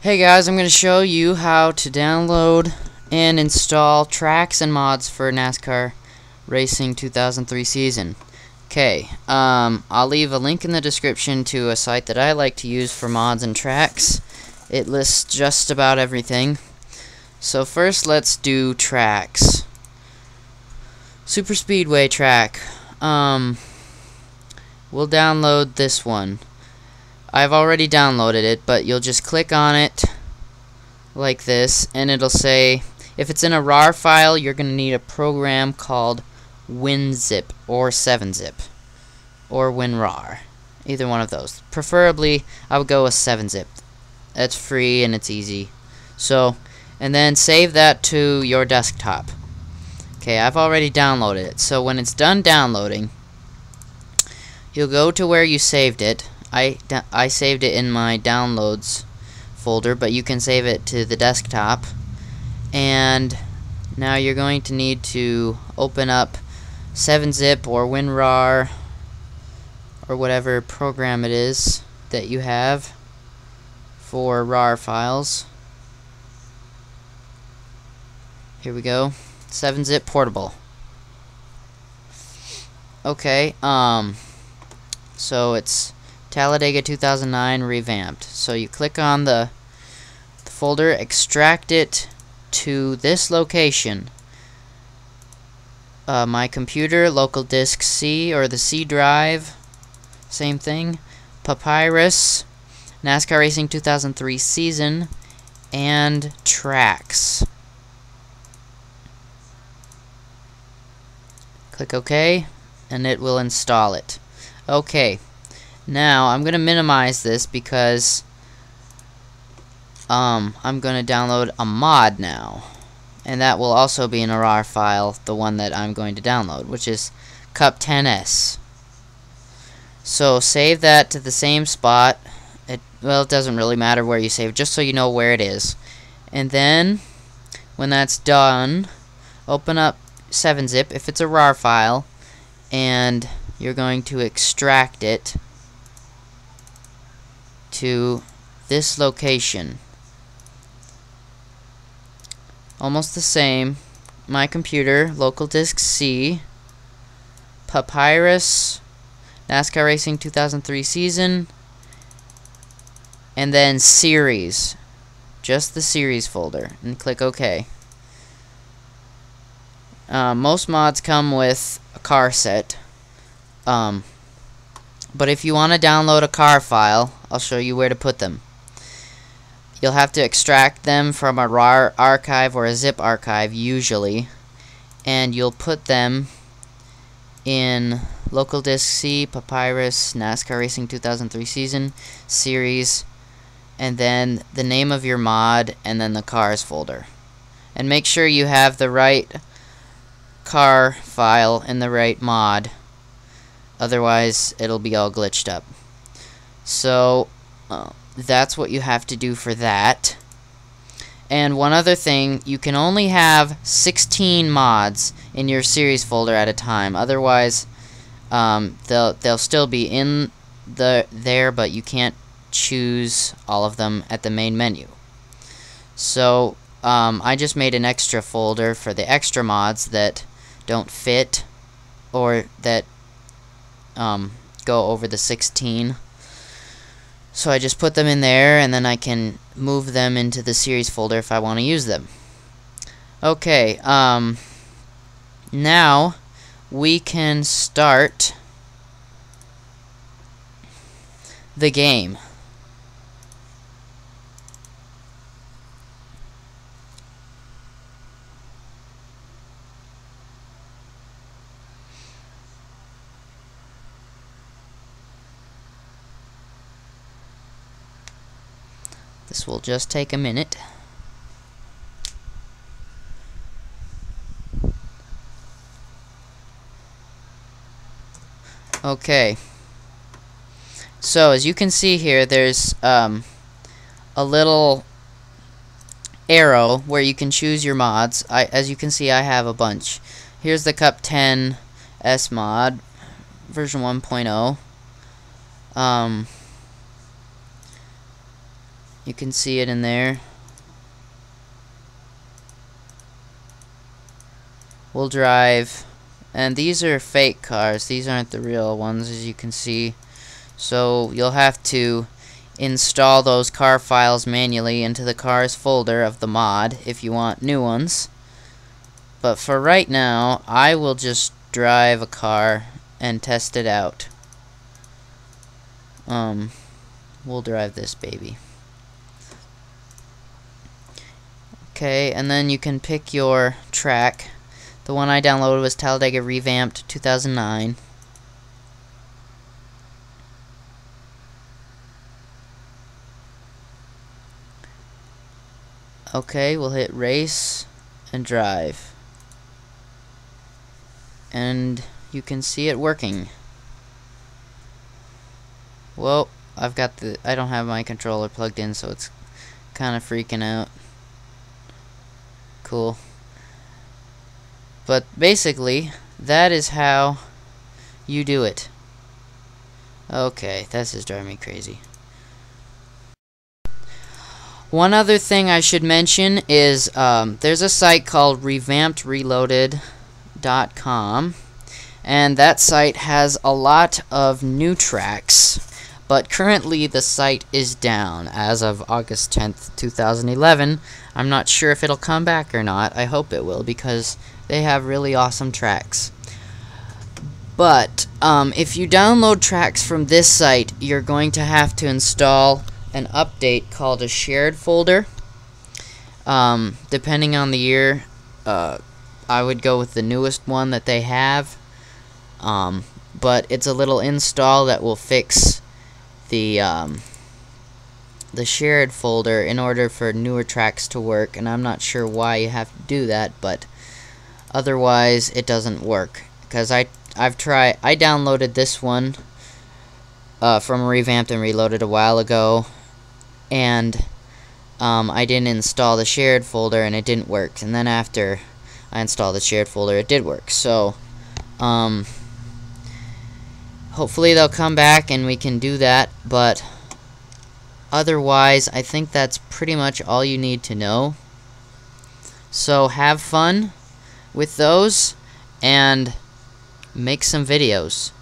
Hey guys, I'm going to show you how to download and install tracks and mods for NASCAR Racing 2003 season. Okay, I'll leave a link in the description to a site that I like to use for mods and tracks. It lists just about everything. So first let's do tracks. Super Speedway track. We'll download this one. I've already downloaded it, but you'll just click on it like this, and it'll say, if it's in a RAR file, you're going to need a program called WinZip or 7-zip or WinRAR. Either one of those. Preferably, I would go with 7-zip. That's free and it's easy. So, and then save that to your desktop. Okay, I've already downloaded it. So when it's done downloading, you'll go to where you saved it. I saved it in my downloads folder, but you can save it to the desktop. And now you're going to need to open up 7-zip or WinRAR or whatever program it is that you have for RAR files. Here we go. 7-zip portable. Okay, so it's Talladega 2009 revamped. So you click on the folder, extract it to this location. My computer, local disk C or the C drive, same thing. Papyrus, NASCAR Racing 2003 season, and tracks. Click OK, and it will install it. Okay. Now, I'm going to minimize this because I'm going to download a mod now. And that will also be in a RAR file, the one that I'm going to download, which is Cup10S. So, save that to the same spot. It doesn't really matter where you save, just so you know where it is. And then, when that's done, open up 7-zip, if it's a RAR file, and you're going to extract it to this location. Almost the same. My computer, local disk C, Papyrus, NASCAR Racing 2003 season, and then series. Just the series folder. And click OK. Most mods come with a car set. But if you want to download a car file, I'll show you where to put them. You'll have to extract them from a RAR archive or a zip archive, usually. And you'll put them in local disk C, Papyrus, NASCAR Racing 2003 season, series, and then the name of your mod, and then the cars folder. And make sure you have the right car file and the right mod. Otherwise, it'll be all glitched up. So, that's what you have to do for that. And one other thing, you can only have 16 mods in your series folder at a time. Otherwise, they'll still be in there, but you can't choose all of them at the main menu. So, I just made an extra folder for the extra mods that don't fit or that go over the 16. So I just put them in there, and then I can move them into the series folder if I want to use them. Okay, now we can start the game. This will just take a minute. Okay. So as you can see here, there's a little arrow where you can choose your mods. As you can see, I have a bunch. Here's the Cup10S mod, version 1.0. You can see it in there. We'll drive, and these are fake cars, these aren't the real ones, as you can see, so you'll have to install those car files manually into the cars folder of the mod if you want new ones. But for right now, I will just drive a car and test it out. We'll drive this baby. Okay, and then you can pick your track. The one I downloaded was Talladega Revamped 2009. Okay, we'll hit race and drive. And you can see it working. Well, I don't have my controller plugged in, so it's kind of freaking out. Cool. But basically, that is how you do it. Okay, that's just driving me crazy. One other thing I should mention is there's a site called revampedreloaded.com, and that site has a lot of new tracks, but currently the site is down as of August 10th, 2011. I'm not sure if it'll come back or not. I hope it will, because they have really awesome tracks. But if you download tracks from this site, you're going to have to install an update called a shared folder. Depending on the year, I would go with the newest one that they have. But it's a little install that will fix the shared folder in order for newer tracks to work, and I'm not sure why you have to do that, but otherwise it doesn't work, because I downloaded this one from Revamped and Reloaded a while ago, and I didn't install the shared folder and it didn't work, and then after I installed the shared folder it did work. So hopefully they'll come back and we can do that, but otherwise I think that's pretty much all you need to know. So have fun with those and make some videos.